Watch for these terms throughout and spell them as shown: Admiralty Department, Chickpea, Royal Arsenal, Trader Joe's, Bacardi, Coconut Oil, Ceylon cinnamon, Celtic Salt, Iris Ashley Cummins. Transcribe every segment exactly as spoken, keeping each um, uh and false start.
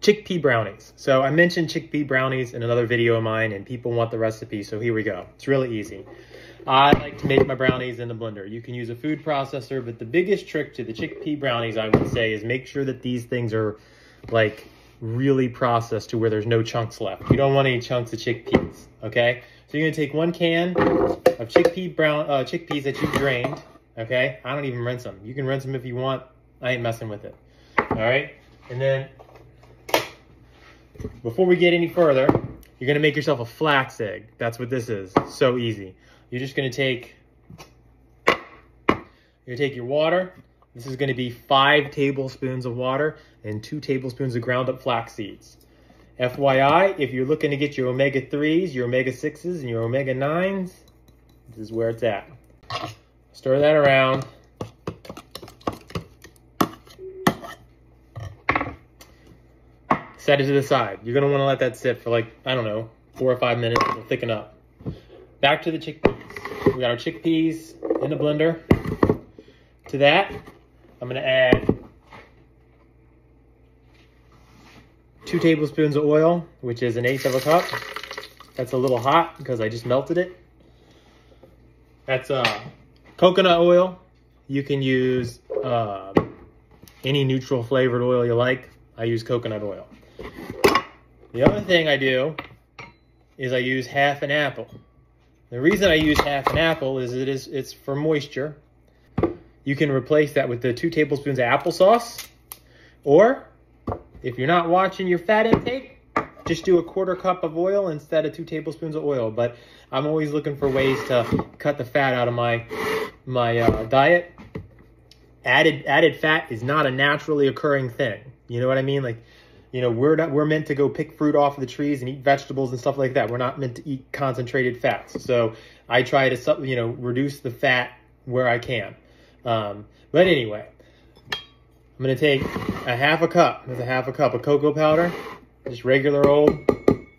Chickpea brownies. So I mentioned chickpea brownies in another video of mine and people want the recipe, so here we go. It's really easy. I like to make my brownies in the blender. You can use a food processor, but the biggest trick to the chickpea brownies, I would say, is make sure that these things are like really processed to where there's no chunks left. You don't want any chunks of chickpeas, okay? So you're gonna take one can of chickpea brown uh, chickpeas that you've drained, okay? I don't even rinse them. You can rinse them if you want. I ain't messing with it, all right? And then before we get any further, you're gonna make yourself a flax egg. That's what this is, so easy. You're just gonna take, you're gonna take your water. This is gonna be five tablespoons of water and two tablespoons of ground up flax seeds. F Y I, if you're looking to get your omega threes, your omega sixes, and your omega nines, this is where it's at. Stir that around. Set it to the side. You're gonna wanna let that sit for like, I don't know, four or five minutes, it'll thicken up. Back to the chickpeas. We got our chickpeas in the blender. To that, I'm gonna add two tablespoons of oil, which is an eighth of a cup. That's a little hot because I just melted it. That's uh, coconut oil. You can use uh, any neutral flavored oil you like. I use coconut oil. The other thing I do is I use half an apple. The reason I use half an apple is it is it's for moisture. You can replace that with the two tablespoons of applesauce, or if you're not watching your fat intake, just do a quarter cup of oil instead of two tablespoons of oil. But I'm always looking for ways to cut the fat out of my my uh, diet. Added added fat is not a naturally occurring thing. You know what I mean? Like, you know, we're not, we're meant to go pick fruit off of the trees and eat vegetables and stuff like that. We're not meant to eat concentrated fats. So I try to, you know, reduce the fat where I can. Um, but anyway, I'm going to take a half a cup. That's a half a cup of cocoa powder, just regular old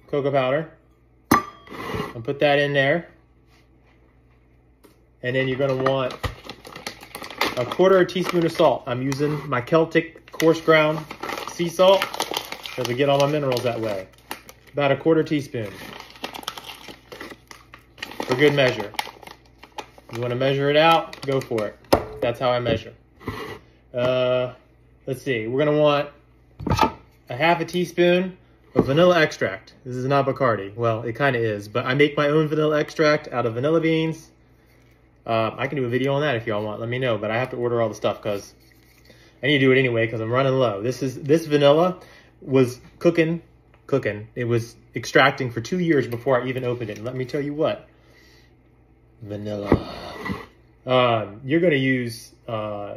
cocoa powder. And put that in there. And then you're going to want a quarter of a teaspoon of salt. I'm using my Celtic coarse ground sea salt, because I get all my minerals that way. About a quarter teaspoon for good measure. You want to measure it out, go for it. That's how I measure. Uh, let's see, we're gonna want a half a teaspoon of vanilla extract. This is not Bacardi. Well, it kind of is, but I make my own vanilla extract out of vanilla beans. Uh, I can do a video on that if y'all want, let me know, but I have to order all the stuff because I need to do it anyway because I'm running low. This is this vanilla was cooking, cooking. It was extracting for two years before I even opened it. And let me tell you what, vanilla. Um, you're going to use, uh,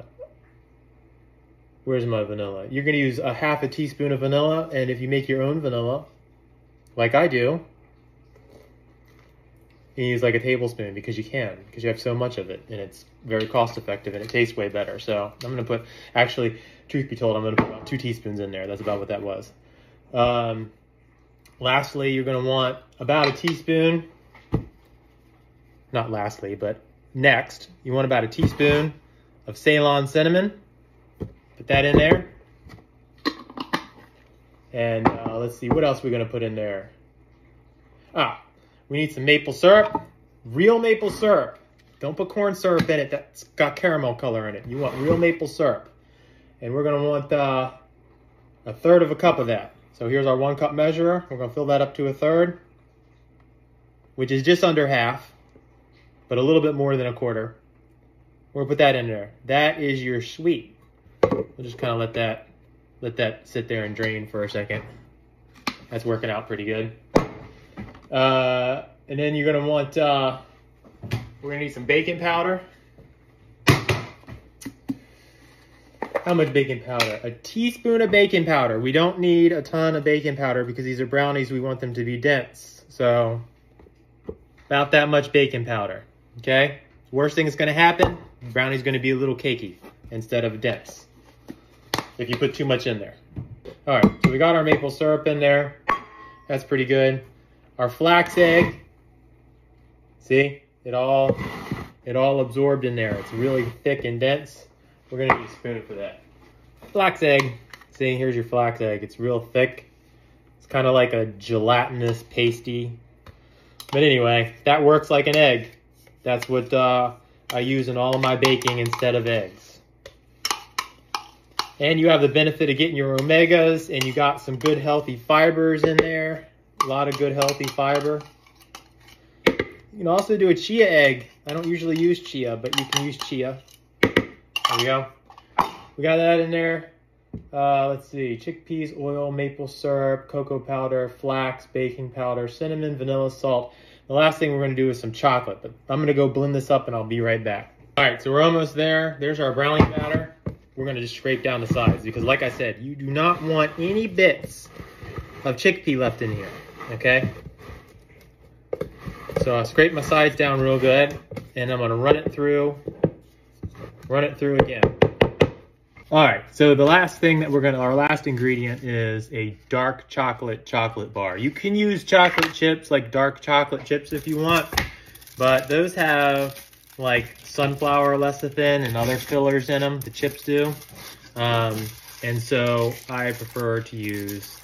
where's my vanilla? You're going to use a half a teaspoon of vanilla. And if you make your own vanilla, like I do, you use like a tablespoon because you can, because you have so much of it and it's very cost effective and it tastes way better. So I'm going to put, actually, truth be told, I'm going to put about two teaspoons in there. That's about what that was. Um, lastly, you're going to want about a teaspoon, not lastly, but next, you want about a teaspoon of Ceylon cinnamon. Put that in there. And uh, let's see, what else we're going to put in there? Ah, we need some maple syrup. Real maple syrup. Don't put corn syrup in it. That's got caramel color in it. You want real maple syrup. And we're going to want uh, a third of a cup of that. So here's our one cup measurer. We're going to fill that up to a third, which is just under half, but a little bit more than a quarter. We'll put that in there. That is your sweet. We'll just kind of let that, let that sit there and drain for a second. That's working out pretty good. Uh, and then you're gonna want, uh, we're gonna need some baking powder. How much baking powder? A teaspoon of baking powder. We don't need a ton of baking powder because these are brownies, we want them to be dense. So about that much baking powder. Okay, worst thing that's going to happen, brownie's going to be a little cakey instead of dense if you put too much in there. All right, so we got our maple syrup in there. That's pretty good. Our flax egg, see, it all it all absorbed in there. It's really thick and dense. We're going to need a spoon for that. Flax egg, See, here's your flax egg. It's real thick. It's kind of like a gelatinous pasty. But anyway, that works like an egg. That's what uh, I use in all of my baking instead of eggs. And you have the benefit of getting your omegas, and you got some good healthy fibers in there. A lot of good healthy fiber. You can also do a chia egg. I don't usually use chia, but you can use chia. There we go. We got that in there. Uh, let's see, chickpeas, oil, maple syrup, cocoa powder, flax, baking powder, cinnamon, vanilla, salt. The last thing we're going to do is some chocolate, but I'm going to go blend this up and I'll be right back. All right, so we're almost there. There's our brownie batter. We're going to just scrape down the sides because, like I said, you do not want any bits of chickpea left in here, okay? So I scrape my sides down real good, and I'm going to run it through, run it through again. All right, so the last thing that we're gonna, our last ingredient is a dark chocolate chocolate bar. You can use chocolate chips, like dark chocolate chips if you want, but those have like sunflower lecithin and other fillers in them, the chips do. Um, and so I prefer to use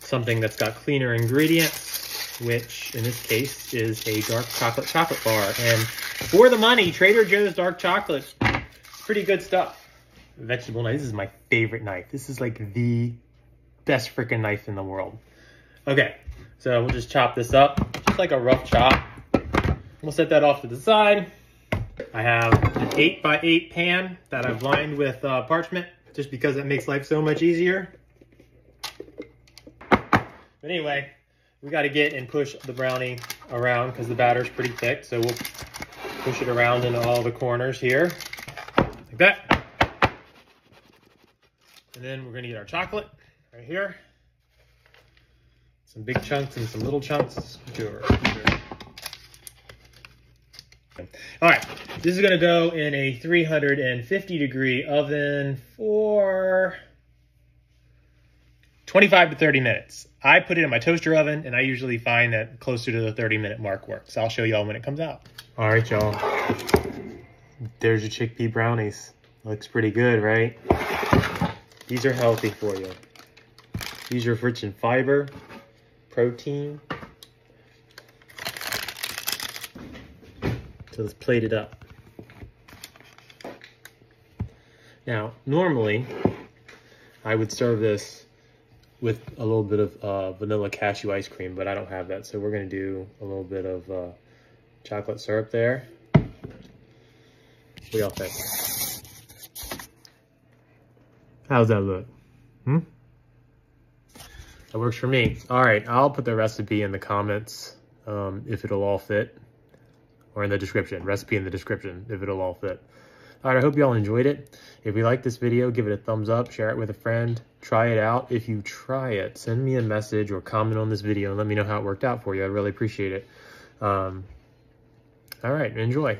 something that's got cleaner ingredients, which in this case is a dark chocolate chocolate bar. And for the money, Trader Joe's dark chocolate, pretty good stuff. Vegetable knife. This is my favorite knife. This is like the best freaking knife in the world. Okay, so we'll just chop this up, just like a rough chop. We'll set that off to the side. I have an eight by eight pan that I've lined with uh, parchment, just because it makes life so much easier. But anyway, we got to get and push the brownie around because the batter's pretty thick. So we'll push it around in all the corners here, like that. And then we're gonna get our chocolate right here. Some big chunks and some little chunks. Sure, sure. All right, this is gonna go in a three hundred fifty degree oven for twenty-five to thirty minutes. I put it in my toaster oven, and I usually find that closer to the thirty minute mark works. I'll show y'all when it comes out. All right, y'all. There's your chickpea brownies. Looks pretty good, right? These are healthy for you. These are rich in fiber, protein. So let's plate it up. Now, normally, I would serve this with a little bit of uh, vanilla cashew ice cream, but I don't have that. So we're gonna do a little bit of uh, chocolate syrup there. What do y'all think? How's that look? Hmm? That works for me. All right, I'll put the recipe in the comments um, if it'll all fit, or in the description. Recipe in the description if it'll all fit. All right, I hope you all enjoyed it. If you like this video, give it a thumbs up, share it with a friend, try it out. If you try it, send me a message or comment on this video and let me know how it worked out for you. I really appreciate it. Um, all right, enjoy.